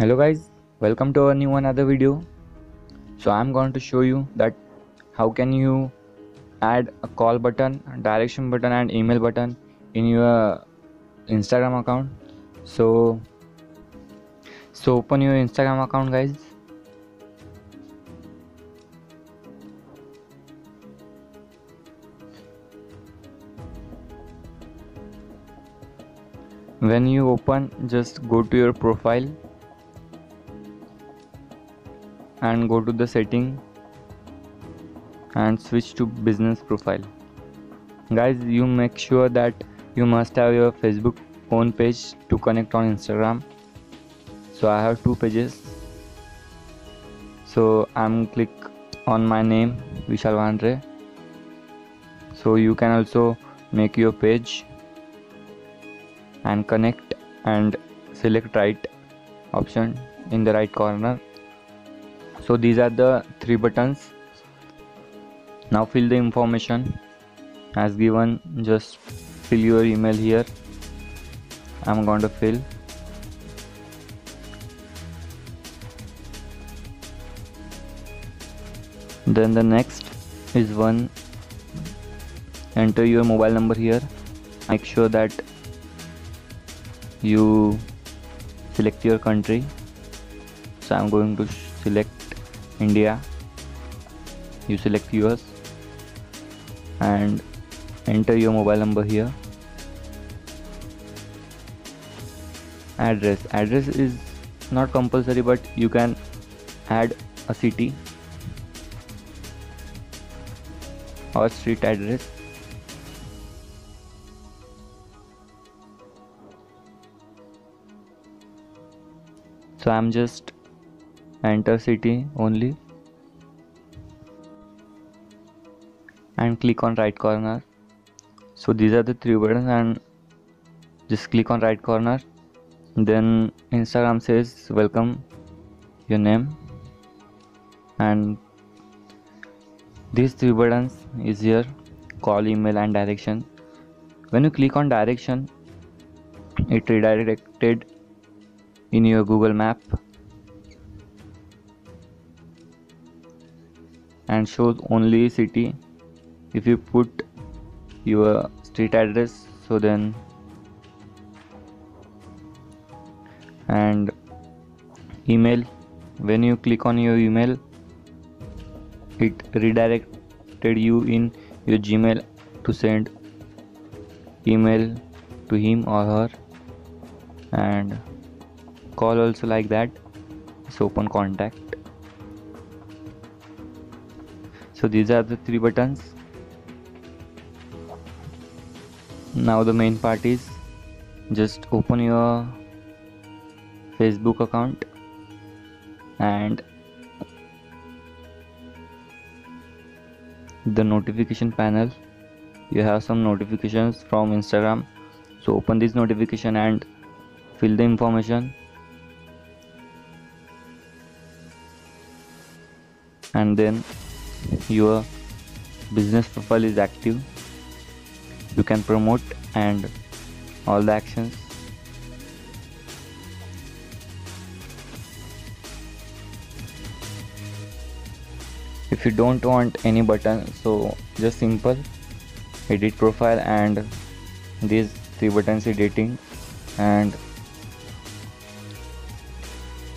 Hello guys, welcome to our new another video. So I'm going to show you that how can you add a call button, direction button and email button in your Instagram account. So open your Instagram account guys. When you open, just go to your profile and go to the setting and switch to business profile. Guys, you make sure that you must have your Facebook own page to connect on Instagram. So I have two pages. So I'm click on my name, Vishal Wanre. So you can also make your page and connect and select right option in the right corner. So these are the three buttons. Now fill the information as given. Just fill your email here. I'm going to fill. Then the next is one. Enter your mobile number here. Make sure that you select your country. So I'm going to select India. You select yours and enter your mobile number here. Address is not compulsory, but you can add a city or street address. So I'm just enter city only and click on right corner. So these are the three buttons and just click on right corner. Then Instagram says welcome your name, and these three buttons is here: call, email and direction. When you click on direction, it redirected in your Google map and shows only city. If you put your street address, so then and email. When you click on your email, it redirected you in your Gmail to send email to him or her, and call also like that. So open contact. So these are the three buttons. Now the main part is just open your Facebook account and the notification panel. You have some notifications from Instagram. So open this notification and fill the information. And then your business profile is active. You can promote and all the actions. If you don't want any button, so just simple edit profile and these three buttons editing. And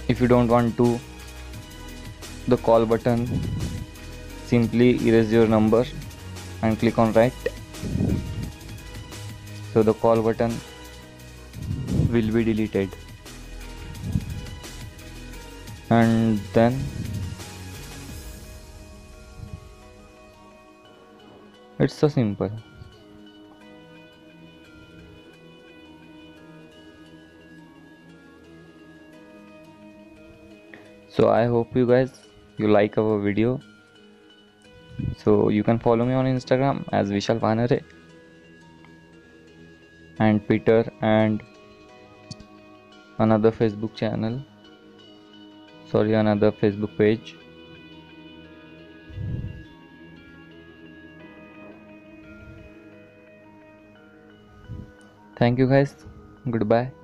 if you don't want to the call button, simply erase your number and click on right. So the call button will be deleted. And then it's so simple. So I hope you guys like our video. So you can follow me on Instagram as Vishal Wanre and Twitter and another Facebook channel. Sorry, another Facebook page. Thank you guys. Goodbye.